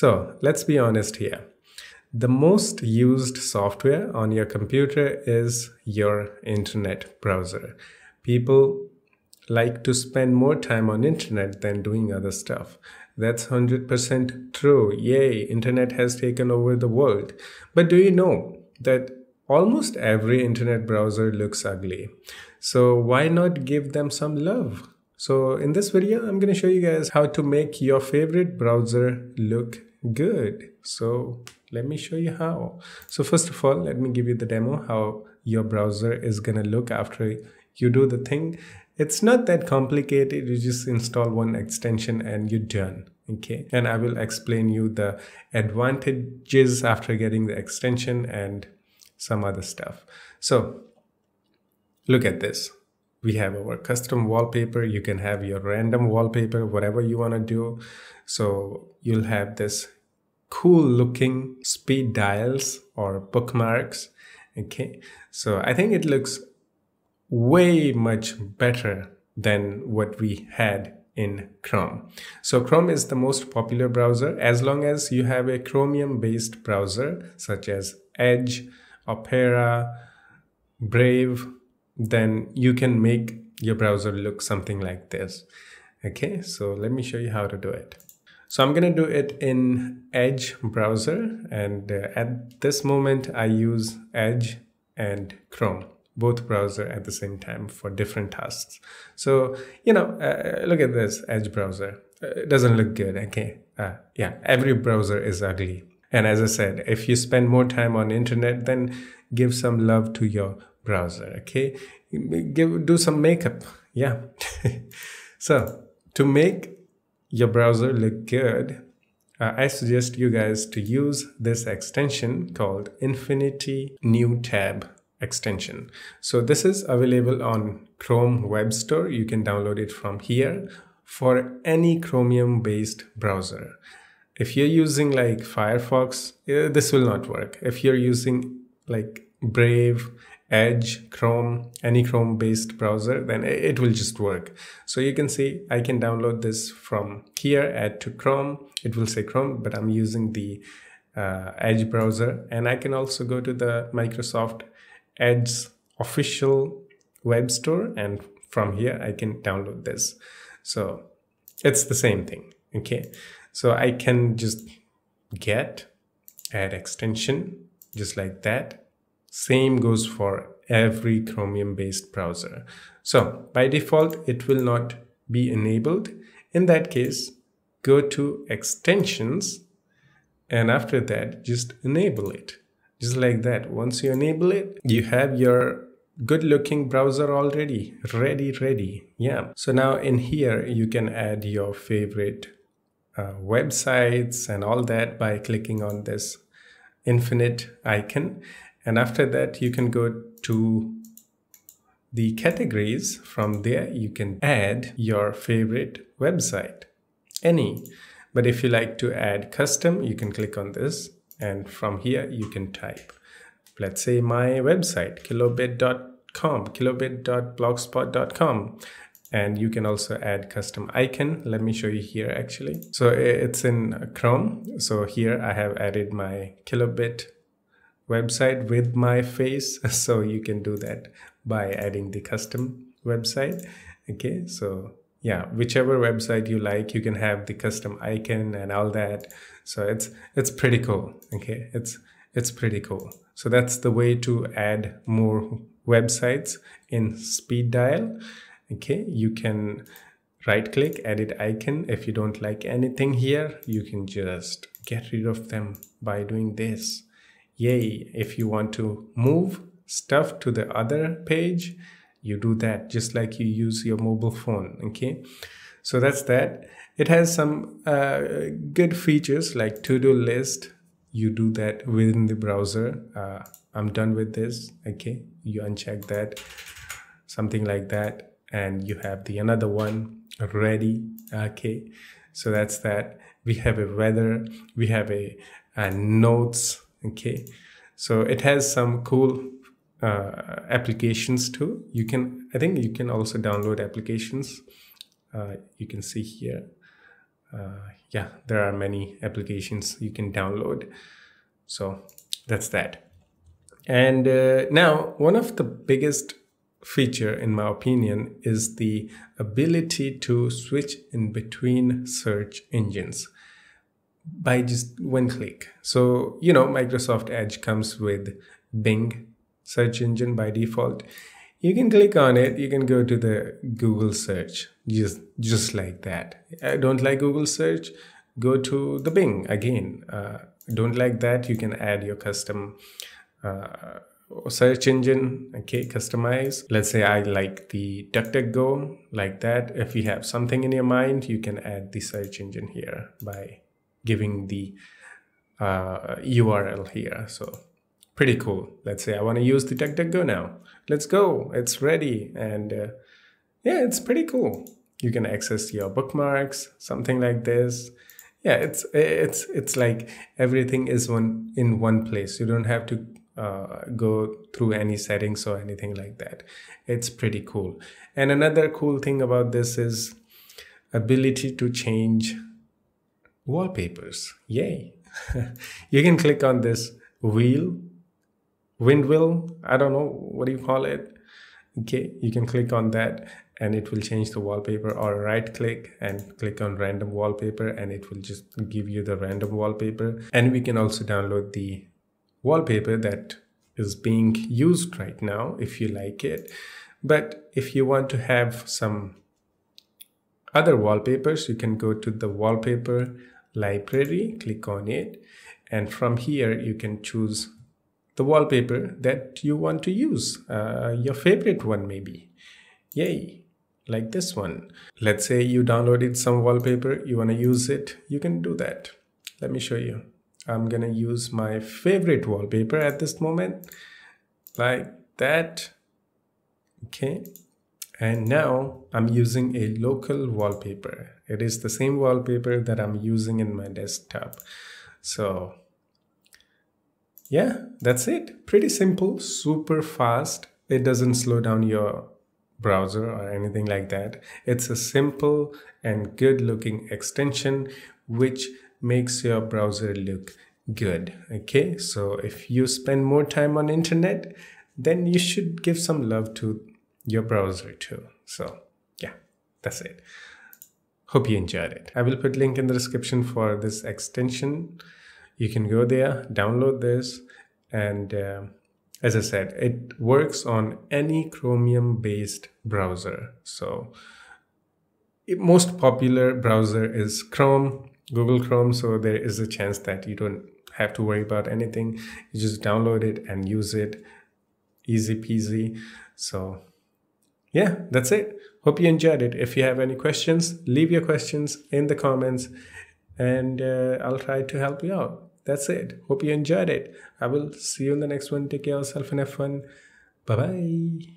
So let's be honest here. The most used software on your computer is your internet browser. People like to spend more time on internet than doing other stuff. That's 100% true. Yay, internet has taken over the world. But do you know that almost every internet browser looks ugly? So why not give them some love? So in this video, I'm going to show you guys how to make your favorite browser look good. So let me show you how. So first of all, let me give you the demo how your browser is going to look after you do the thing. It's not that complicated. You just install one extension and you're done. Okay. And I will explain you the advantages after getting the extension and some other stuff. So look at this. We have our custom wallpaper. You can have your random wallpaper, whatever you want to do. So you'll have this cool looking speed dials or bookmarks. Okay. So I think it looks way much better than what we had in Chrome. So Chrome is the most popular browser. As long as you have a Chromium based browser such as Edge, Opera, Brave, then you can make your browser look something like this. Okay, so let me show you how to do it. So I'm going to do it in Edge browser, and at this moment I use Edge and Chrome, both browser at the same time for different tasks. So, you know, look at this Edge browser. It doesn't look good. Okay. Yeah, every browser is ugly. And as I said, if you spend more time on internet, then give some love to your browser. Okay. Do some makeup. Yeah. So to make your browser look good, I suggest you guys to use this extension called Infinity New Tab extension. So this is available on Chrome Web Store. You can download it from here for any Chromium based browser. If you're using like Firefox, this will not work. If you're using like Brave, Edge, Chrome, any Chrome based browser, then it will just work. So you can see I can download this from here, add to Chrome. It will say Chrome, but I'm using the Edge browser, and I can also go to the Microsoft Edge official web store, and from here I can download this. So it's the same thing. Okay, so I can just get add extension just like that. Same goes for every Chromium based browser. So by default it will not be enabled. In that case, go to extensions, and after that just enable it. Just like that. Once you enable it, you have your good looking browser already ready. Yeah. So now in here, you can add your favorite websites and all that by clicking on this infinite icon. And after that, you can go to the categories. From there, you can add your favorite website, any. But if you like to add custom, you can click on this. And from here, you can type, let's say my website, kilobit.com, kilobit.blogspot.com. And you can also add custom icon. Let me show you here actually. So it's in Chrome. So here I have added my kilobit website with my face. So you can do that by adding the custom website. Okay, so yeah, whichever website you like, you can have the custom icon and all that. So it's pretty cool. Okay, it's pretty cool. So that's the way to add more websites in speed dial. Okay, you can right click, edit icon. If you don't like anything here, you can just get rid of them by doing this. Yay. If you want to move stuff to the other page, you do that just like you use your mobile phone. Okay, so that's that. It has some good features like to-do list. You do that within the browser. I'm done with this. Okay, you uncheck that, something like that, and you have the another one ready. Okay, so that's that. We have a weather, we have a notes. Okay, so it has some cool applications too. You can, I think you can also download applications. You can see here yeah, there are many applications you can download. So that's that. And now one of the biggest feature, in my opinion, is the ability to switch in between search engines by just one click. So, you know, Microsoft Edge comes with Bing search engine by default. You can click on it, you can go to the Google search, just like that. I don't like Google search, go to the Bing again. Don't like that, you can add your custom search engine, okay, customize. Let's say I like the DuckDuckGo, like that. If you have something in your mind, you can add the search engine here by giving the URL here. So pretty cool. Let's say I want to use the DuckDuckGo now. Let's go, it's ready. And yeah, it's pretty cool. You can access your bookmarks, something like this. Yeah, it's like everything is in one place. You don't have to go through any settings or anything like that. It's pretty cool. And another cool thing about this is ability to change wallpapers. Yay. You can click on this windmill, I don't know what do you call it. Okay, you can click on that and it will change the wallpaper, or right click and click on random wallpaper and it will just give you the random wallpaper. And we can also download the wallpaper that is being used right now if you like it. But if you want to have some other wallpapers, you can go to the wallpaper library, click on it, and from here you can choose the wallpaper that you want to use, your favorite one maybe. Yay, like this one. Let's say you downloaded some wallpaper, you want to use it, you can do that. Let me show you. I'm gonna use my favorite wallpaper at this moment, like that. Okay, and now I'm using a local wallpaper. It is the same wallpaper that I'm using in my desktop. So yeah, that's it. Pretty simple, super fast. It doesn't slow down your browser or anything like that. It's a simple and good looking extension which makes your browser look good. Okay, so if you spend more time on internet, then you should give some love to your browser too. So yeah, that's it. Hope you enjoyed it. I will put link in the description for this extension. You can go there, download this, and as I said, it works on any Chromium based browser. So most popular browser is Chrome, Google Chrome, so there is a chance that you don't have to worry about anything. You just download it and use it, easy peasy. So yeah, that's it. Hope you enjoyed it. If you have any questions, leave your questions in the comments and I'll try to help you out. That's it. Hope you enjoyed it. I will see you in the next one. Take care of yourself and have fun. Bye bye.